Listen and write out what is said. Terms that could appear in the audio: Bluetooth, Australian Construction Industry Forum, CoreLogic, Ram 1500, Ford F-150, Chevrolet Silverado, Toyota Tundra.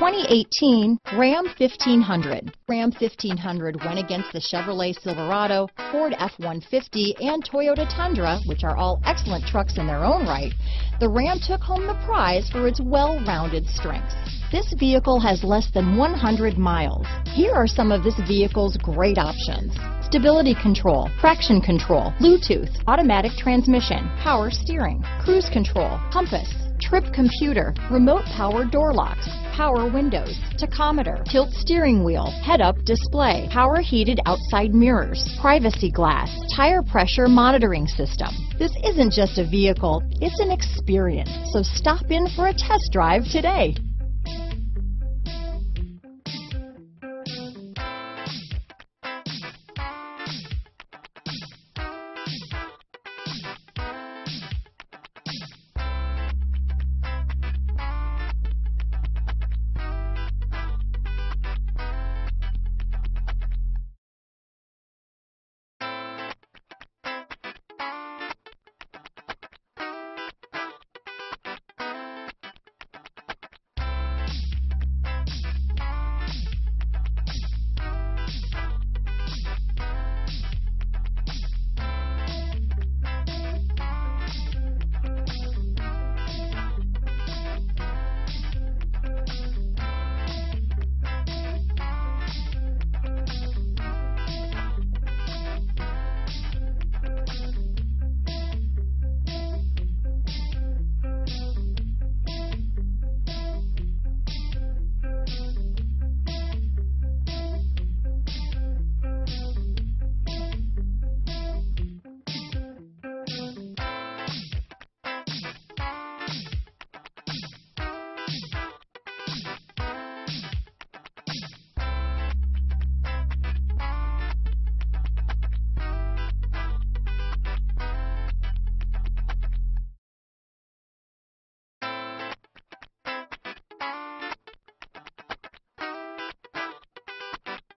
2018 Ram 1500. Ram 1500 went against the Chevrolet Silverado, Ford F-150, and Toyota Tundra, which are all excellent trucks in their own right. The Ram took home the prize for its well-rounded strengths. This vehicle has less than 100 miles. Here are some of this vehicle's great options: stability control, traction control, Bluetooth, automatic transmission, power steering, cruise control, compass, trip computer, remote power door locks, power windows, tachometer, tilt steering wheel, head-up display, power heated outside mirrors, privacy glass, tire pressure monitoring system. This isn't just a vehicle, it's an experience. So stop in for a test drive today.